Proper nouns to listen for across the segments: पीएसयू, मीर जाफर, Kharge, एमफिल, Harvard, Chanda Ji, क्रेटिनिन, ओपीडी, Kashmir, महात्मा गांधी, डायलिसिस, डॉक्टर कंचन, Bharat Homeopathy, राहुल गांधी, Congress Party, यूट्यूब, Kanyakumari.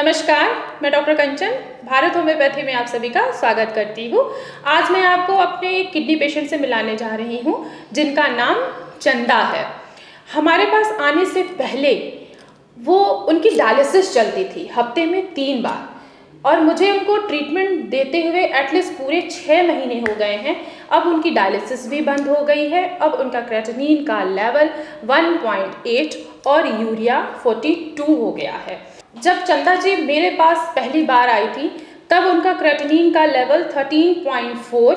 नमस्कार, मैं डॉक्टर कंचन भारत होम्योपैथी में आप सभी का स्वागत करती हूँ। आज मैं आपको अपने किडनी पेशेंट से मिलाने जा रही हूँ जिनका नाम चंदा है। हमारे पास आने से पहले वो उनकी डायलिसिस चलती थी हफ्ते में 3 बार और मुझे उनको ट्रीटमेंट देते हुए एटलीस्ट पूरे 6 महीने हो गए हैं। अब उनकी डायलिसिस भी बंद हो गई है। अब उनका क्रेटिनिन का लेवल 1.8 और यूरिया 42 हो गया है। जब चंदा जी मेरे पास पहली बार आई थी तब उनका क्रेटिनिन का लेवल 13.4,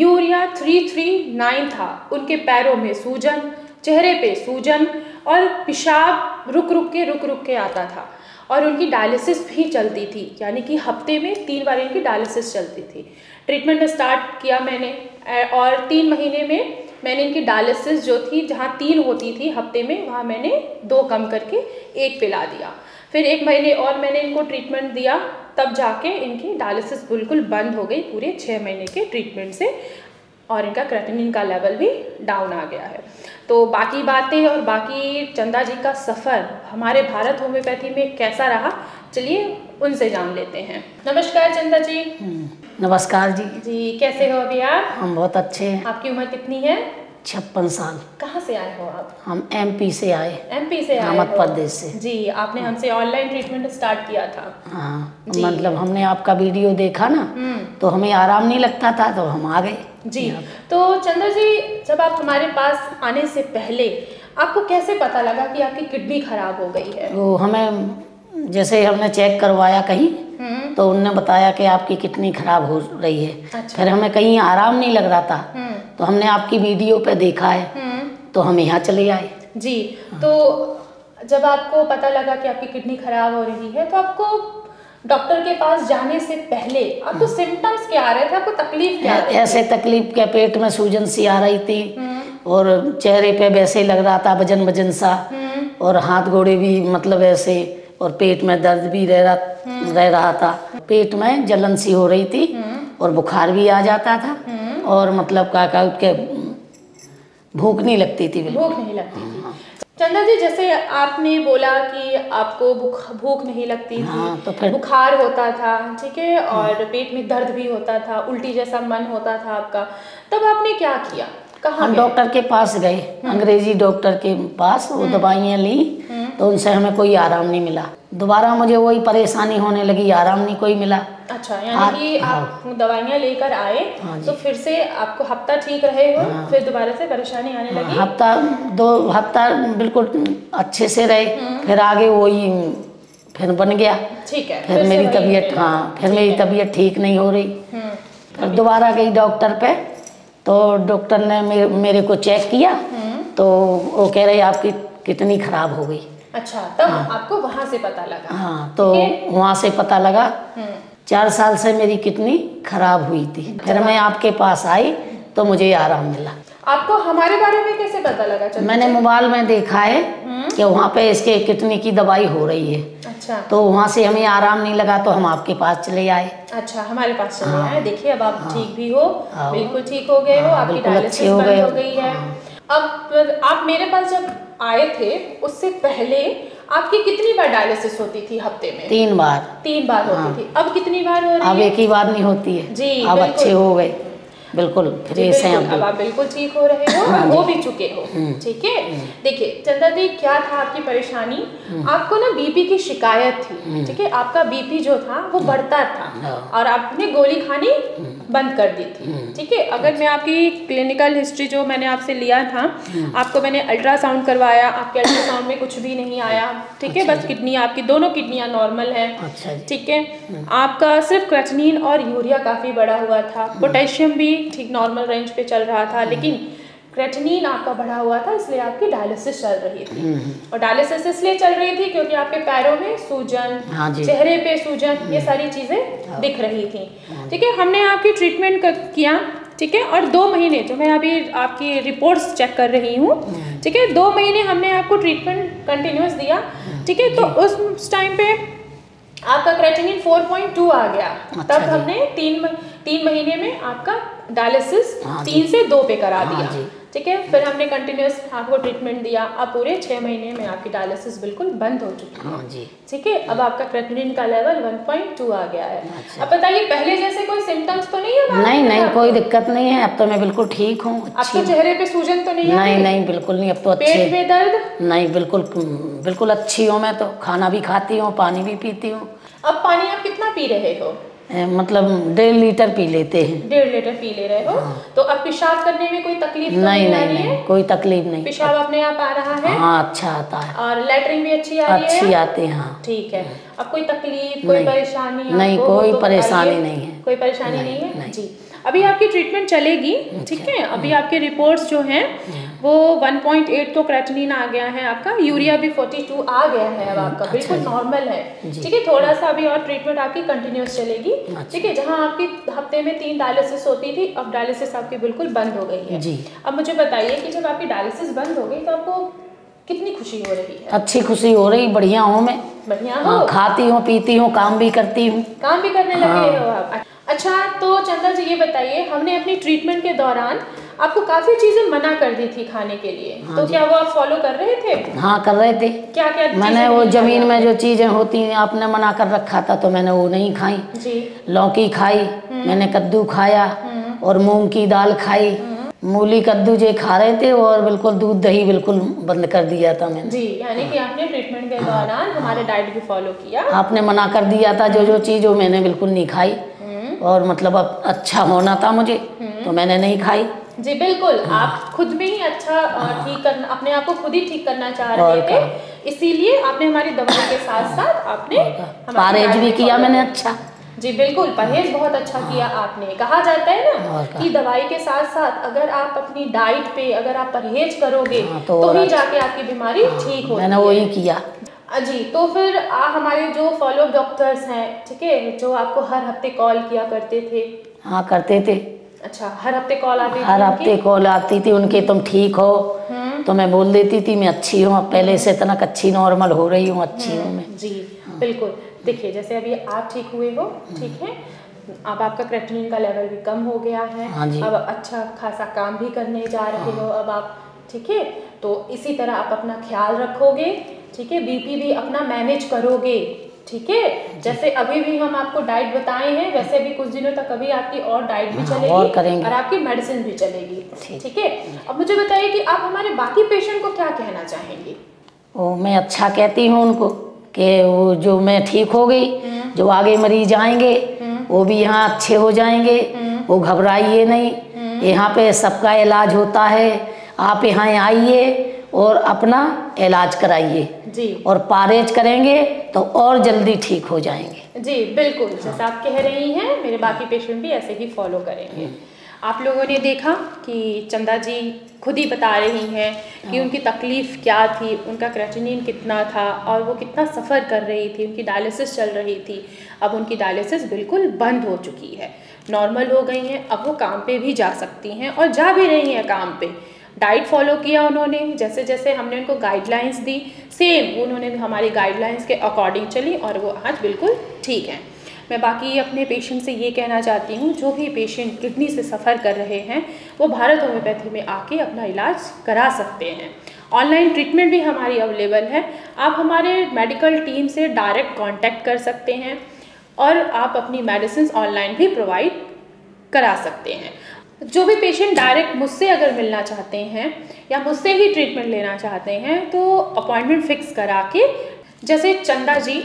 यूरिया 339 था। उनके पैरों में सूजन, चेहरे पे सूजन और पेशाब रुक रुक के आता था और उनकी डायलिसिस भी चलती थी, यानी कि हफ्ते में 3 बार इनकी डायलिसिस चलती थी। ट्रीटमेंट स्टार्ट किया मैंने और 3 महीने में मैंने इनकी डायलिसिस जो थी, जहाँ 3 होती थी हफ्ते में, वहाँ मैंने 2 कम करके 1 पिला दिया। फिर 1 महीने और मैंने इनको ट्रीटमेंट दिया, तब जाके इनकी डायलिसिस बिल्कुल बंद हो गई पूरे 6 महीने के ट्रीटमेंट से और इनका क्रेटिनिन का लेवल भी डाउन आ गया है। तो बाकी बातें और बाकी चंदा जी का सफ़र हमारे भारत होम्योपैथी में कैसा रहा, चलिए उनसे जान लेते हैं। नमस्कार चंदा जी। नमस्कार जी। जी कैसे हो अभी आप? हम बहुत अच्छे हैं। आपकी उम्र कितनी है? 56 साल। कहाँ से आए हो आप? हम एमपी से आए। एमपी से आए, मध्य प्रदेश से। जी, आपने हमसे ऑनलाइन ट्रीटमेंट स्टार्ट किया था। हाँ, मतलब हमने आपका वीडियो देखा ना, तो हमें आराम नहीं लगता था तो हम आ गए। जी, तो चंदा जी जब आप हमारे पास आने से पहले आपको कैसे पता लगा कि आपकी किडनी खराब हो गई है? तो हमें जैसे हमने चेक करवाया कहीं तो उनने बताया कि आपकी किडनी खराब हो रही है। अच्छा। फिर हमें कहीं आराम नहीं लग रहा था तो हमने आपकी वीडियो पे देखा है तो हम यहाँ चले आए। जी। तो जब आपको पता लगा कि आपकी किडनी खराब हो रही है तो आपको डॉक्टर के पास जाने से पहले आपको सिम्टम्स क्या आ रहे थे? आपको तकलीफ क्या? ऐसे तकलीफ क्या, पेट में सूजन सी आ रही थी और चेहरे पे वैसे लग रहा था वजन सा, और हाथ घोड़े भी मतलब ऐसे, और पेट में दर्द भी रह रहा था। पेट में जलन सी हो रही थी और बुखार भी आ जाता था और मतलब काका उसके भूख नहीं लगती थी, भूख नहीं लगती थी। चंदा जी जैसे आपने बोला कि आपको भूख नहीं लगती थी, हाँ, तो फिर बुखार होता था, ठीक है, और पेट में दर्द भी होता था, उल्टी जैसा मन होता था आपका, तब आपने क्या किया? हम डॉक्टर के पास गए, अंग्रेजी डॉक्टर के पास, वो दवाइयाँ ली तो उनसे हमें कोई आराम नहीं मिला। दोबारा मुझे वही परेशानी होने लगी, आराम नहीं कोई मिला। अच्छा, यानी कि आप दवाइयाँ लेकर आए, हाँ, तो फिर से आपको हफ्ता ठीक रहे हो, हाँ, फिर दोबारा से परेशानी आने लगी। हफ्ता 2 हफ्ता बिल्कुल अच्छे से रहे, फिर आगे वही फिर बन गया। ठीक है। फिर मेरी तबीयत, हाँ, फिर मेरी तबीयत ठीक नहीं हो रही। फिर दोबारा गई डॉक्टर पे तो डॉक्टर ने मेरे को चेक किया तो वो कह रही आपकी किडनी खराब हो गई। अच्छा, तब हाँ, आपको वहाँ से पता लगा? हाँ, तो वहाँ से पता लगा। 4 साल से मेरी किडनी खराब हुई थी। फिर मैं आपके पास आई तो मुझे आराम मिला। आपको हमारे बारे में कैसे पता लगा? मैंने मोबाइल में देखा है कि वहाँ पे इसके किडनी की दवाई हो रही है। अच्छा। तो वहाँ से हमें आराम नहीं लगा तो हम आपके पास चले आए। अच्छा, हमारे पास चले आए। देखिए अब आप ठीक भी हो, बिल्कुल ठीक हो गए हो, आपकी डायलिसिस बंद हो गई है। अब आप मेरे पास जब आए थे उससे पहले आपकी कितनी बार डायलिसिस होती थी हफ्ते में? 3 बार। 3 बार होती, हाँ, थी। अब कितनी बार हो रही है? अब 1 ही बार नहीं होती है। जी, अब अच्छे हो गए, बिल्कुल फ्रेश हैं अब आप, बिल्कुल ठीक हो रहे हो, हाँ, हो भी चुके हो। ठीक है। देखिए चंदा जी क्या था आपकी परेशानी, आपको ना बीपी की शिकायत थी। ठीक है, आपका बीपी जो था वो बढ़ता था और आपने गोली खानी बंद कर दी थी। ठीक है। अगर मैं आपकी क्लिनिकल हिस्ट्री जो मैंने आपसे लिया था, आपको मैंने अल्ट्रासाउंड करवाया, आपके अल्ट्रासाउंड में कुछ भी नहीं आया। ठीक है, बस किडनी, आपकी दोनों किडनियाँ नॉर्मल हैं। ठीक है, आपका सिर्फ क्रेटिनिन और यूरिया काफ़ी बढ़ा हुआ था, पोटेशियम भी ठीक नॉर्मल रेंज पे चल रहा था, लेकिन क्रेटिनिन आपका बढ़ा हुआ था, इसलिए आपकी डायलिसिस चल रही थी। और डायलिसिस इसलिए चल रही थी क्योंकि आपके पैरों में सूजन, हाँ, चेहरे पे सूजन, ये सारी चीज़ें दिख रही थी। ठीक है, हमने आपकी ट्रीटमेंट किया। ठीक है, और 2 महीने जो मैं अभी आपकी रिपोर्ट्स चेक कर रही हूँ, ठीक है, 2 महीने हमने आपको ट्रीटमेंट कंटिन्यूस दिया। ठीक है, तो उस टाइम पे आपका क्रेटिनिन 4.2 आ गया। अच्छा, तब हमने 3 महीने में आपका डायलिसिस 3 से 2 पे करा दिया। ठीक है। फिर हमने कंटिन्यूस आपको ट्रीटमेंट दिया, अब पूरे 6 महीने में आपकी डायलिसिस बिल्कुल बंद हो चुकी है जी, ठीक है। अब आपका क्रिएटिनिन का लेवल 1.2 आ गया है। अब बताइए पहले जैसे कोई सिम्टम्स तो नहीं है? नहीं नहीं, कोई दिक्कत नहीं है, अब तो मैं बिल्कुल ठीक हूँ। आपके चेहरे पे सूजन तो नहीं है? नहीं नहीं, बिल्कुल नहीं, अब तो अच्छी। पेट में दर्द? नहीं, बिल्कुल बिल्कुल अच्छी हूँ मैं तो। खाना भी खाती हूँ, पानी भी पीती हूँ। अब पानी आप कितना पी रहे हो? मतलब 1.5 लीटर पी लेते हैं। 1.5 लीटर पी ले रहे हो? हाँ। तो अब पेशाब करने में कोई तकलीफ तो नहीं? नहीं नहीं, कोई तकलीफ नहीं। पेशाब अपने आप आ रहा है? हाँ, अच्छा आता है। और लेटरिन भी अच्छी आ रही है? अच्छी आते हैं, हाँ, ठीक है। अब कोई तकलीफ, कोई परेशानी? नहीं, कोई परेशानी नहीं है। कोई परेशानी नहीं है जी। अभी आपकी ट्रीटमेंट चलेगी, ठीक है। अभी आपके रिपोर्ट्स जो हैं वो 1.8 तो क्रेटिनिन आ गया है आपका, यूरिया भी 42 आ गया है, अब आपका बिल्कुल नॉर्मल है, ठीक है। थोड़ा सा अभी और ट्रीटमेंट आपकी कंटिन्यूस चलेगी, ठीक है। जहां आपकी हफ्ते में 3 डायलिसिस होती थी, अब डायलिसिस आपकी बिल्कुल बंद हो गई है जी। अब मुझे बताइए कि जब आपकी डायलिसिस बंद हो गई तो आपको कितनी खुशी हो रही है? अच्छी खुशी हो रही, बढ़िया हूँ मैं, बढ़िया हूँ, खाती हूँ, पीती हूँ, काम भी करती हूँ। काम भी करने लगे हो आप? अच्छा, तो चंदा जी ये बताइए, हमने अपनी ट्रीटमेंट के दौरान आपको काफी चीजें मना कर दी थी खाने के लिए, हाँ, तो क्या वो आप फॉलो कर रहे थे? हाँ, कर रहे थे। क्या क्या? मैंने वो जमीन में जो चीजें होती हैं आपने मना कर रखा था, तो मैंने वो नहीं खाई जी। लौकी खाई, मैंने कद्दू खाया और मूंग की दाल खाई, मूली कद्दू जे खा रहे थे, और बिल्कुल दूध दही बिल्कुल बंद कर दिया था मैंने जी। यानी कि आपने ट्रीटमेंट के दौरान हमारे डाइट भी फॉलो किया, आपने मना कर दिया था जो जो चीज, वो मैंने बिल्कुल नहीं खाई। और मतलब अब अच्छा होना था मुझे, तो मैंने नहीं खाई जी। बिल्कुल, आप खुद में ही अच्छा ठीक करना, अपने आप को खुद ही ठीक करना चाह रहे थे, इसीलिए आपने हमारी दवाई के साथ साथ आपने परहेज भी किया मैंने। अच्छा जी, बिल्कुल, परहेज बहुत अच्छा किया आपने। कहा जाता है ना कि दवाई के साथ साथ अगर आप अपनी डाइट पे अगर आप परहेज करोगे तो ही जाके आपकी बीमारी ठीक होगी। मैंने वही किया जी। तो फिर हमारे जो फॉलो अप डॉक्टर्स हैं, ठीक है, जो आपको हर हफ्ते कॉल किया करते थे? हाँ, करते थे। अच्छा, हर हफ्ते कॉल आती थी? हर हफ्ते कॉल आती थी उनके, तुम ठीक हो? तो मैं बोल देती थी मैं अच्छी हूँ, पहले से इतना अच्छी नॉर्मल हो रही हूँ, अच्छी हूँ मैं जी। बिल्कुल, देखिए जैसे अभी आप ठीक हुए हो, ठीक है, अब आपका क्रिएटिनिन का लेवल भी कम हो गया है, हाँ, अब अच्छा खासा काम भी करने जा रहे हो अब आप, ठीक है। तो इसी तरह आप अपना ख्याल रखोगे, ठीक है, बीपी भी अपना मैनेज करोगे, ठीक है। जैसे अभी भी हम आपको डाइट बताए हैं, वैसे भी कुछ दिनों तक अभी आपकी और डाइट भी चलेगी और आपकी मेडिसिन भी चलेगी, ठीक है। अब मुझे बताइए कि आप हमारे बाकी पेशेंट को क्या कहना चाहेंगे? ओ, मैं अच्छा कहती हूँ उनको कि वो जो मैं ठीक हो गई, जो आगे मरीज आएंगे वो भी यहाँ अच्छे हो जाएंगे, वो घबराइए नहीं, यहाँ पे सबका इलाज होता है, आप यहाँ आइए और अपना इलाज कराइए जी, और परहेज करेंगे तो और जल्दी ठीक हो जाएंगे जी। बिल्कुल, जैसा आप कह रही हैं, मेरे बाकी पेशेंट भी ऐसे ही फॉलो करेंगे। आप लोगों ने देखा कि चंदा जी खुद ही बता रही हैं कि उनकी तकलीफ़ क्या थी, उनका क्रिएटिनिन कितना था और वो कितना सफ़र कर रही थी, उनकी डायलिसिस चल रही थी। अब उनकी डायलिसिस बिल्कुल बंद हो चुकी है, नॉर्मल हो गई हैं, अब वो काम पे भी जा सकती हैं और जा भी रही हैं काम पे। डाइट फॉलो किया उन्होंने, जैसे जैसे हमने उनको गाइडलाइंस दी, सेम उन्होंने भी हमारी गाइडलाइंस के अकॉर्डिंग चली और वो आज बिल्कुल ठीक हैं। मैं बाकी अपने पेशेंट से ये कहना चाहती हूँ, जो भी पेशेंट किडनी से सफ़र कर रहे हैं वो भारत होम्योपैथी में आके अपना इलाज करा सकते हैं। ऑनलाइन ट्रीटमेंट भी हमारी अवेलेबल है, आप हमारे मेडिकल टीम से डायरेक्ट कांटेक्ट कर सकते हैं और आप अपनी मेडिसिन ऑनलाइन भी प्रोवाइड करा सकते हैं। जो भी पेशेंट डायरेक्ट मुझसे अगर मिलना चाहते हैं या मुझसे ही ट्रीटमेंट लेना चाहते हैं तो अपॉइंटमेंट फिक्स करा के, जैसे चंदा जी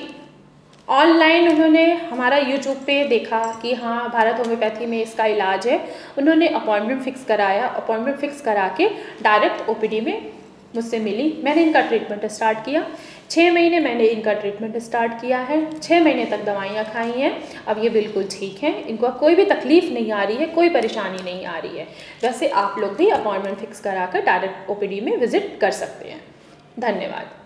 ऑनलाइन उन्होंने हमारा यूट्यूब पे देखा कि हाँ भारत होम्योपैथी में इसका इलाज है, उन्होंने अपॉइंटमेंट फिक्स कराया, अपॉइंटमेंट फिक्स करा के डायरेक्ट ओपीडी में मुझसे मिली, मैंने इनका ट्रीटमेंट स्टार्ट किया। 6 महीने मैंने इनका ट्रीटमेंट स्टार्ट किया है, 6 महीने तक दवाइयाँ खाई हैं, अब ये बिल्कुल ठीक हैं, इनको कोई भी तकलीफ़ नहीं आ रही है, कोई परेशानी नहीं आ रही है। वैसे आप लोग भी अपॉइंटमेंट फिक्स करा कर डायरेक्ट ओपीडी में विज़िट कर सकते हैं। धन्यवाद।